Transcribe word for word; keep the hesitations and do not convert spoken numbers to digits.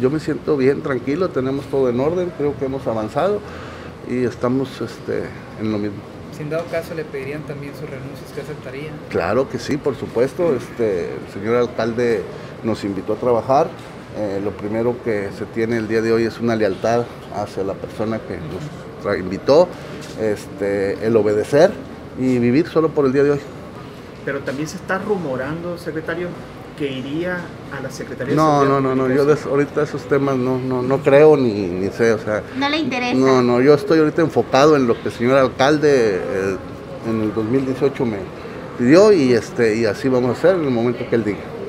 yo me siento bien tranquilo, tenemos todo en orden, creo que hemos avanzado y estamos este, en lo mismo. Si en dado caso le pedirían también sus renuncias, ¿qué aceptarían? Claro que sí, por supuesto. Este, el señor alcalde nos invitó a trabajar. Eh, lo primero que se tiene el día de hoy es una lealtad hacia la persona que nos invitó, este, el obedecer y vivir solo por el día de hoy. Pero también se está rumorando, secretario, que iría a la Secretaría de Seguridad. No, no, no, yo des, ahorita esos temas no, no, no creo ni, ni sé, o sea... ¿No le interesa? No, no, yo estoy ahorita enfocado en lo que el señor alcalde eh, en el dos mil dieciocho me pidió y, este, y así vamos a hacer en el momento que él diga.